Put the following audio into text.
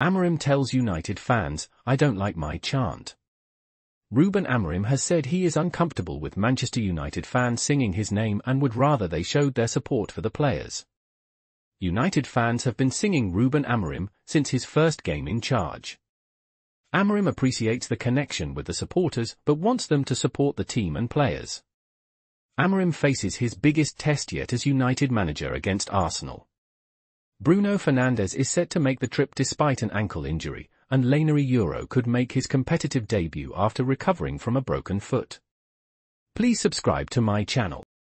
Amorim tells United fans, "I don't like my chant." Ruben Amorim has said he is uncomfortable with Manchester United fans singing his name and would rather they showed their support for the players. United fans have been singing Ruben Amorim since his first game in charge. Amorim appreciates the connection with the supporters but wants them to support the team and players. Amorim faces his biggest test yet as United manager against Arsenal. Bruno Fernandes is set to make the trip despite an ankle injury, and Leny Yoro could make his competitive debut after recovering from a broken foot. Please subscribe to my channel.